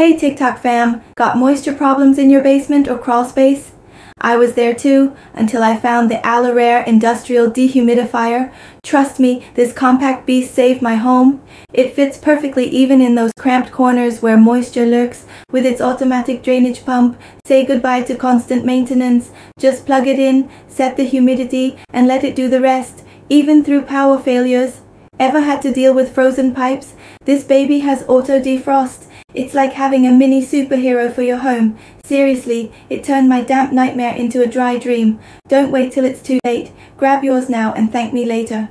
Hey TikTok fam, got moisture problems in your basement or crawl space? I was there too, until I found the Alorair Industrial Dehumidifier. Trust me, this compact beast saved my home. It fits perfectly even in those cramped corners where moisture lurks. With its automatic drainage pump, say goodbye to constant maintenance. Just plug it in, set the humidity, and let it do the rest, even through power failures. Ever had to deal with frozen pipes? This baby has auto defrost. It's like having a mini superhero for your home. Seriously, it turned my damp nightmare into a dry dream. Don't wait till it's too late. Grab yours now and thank me later.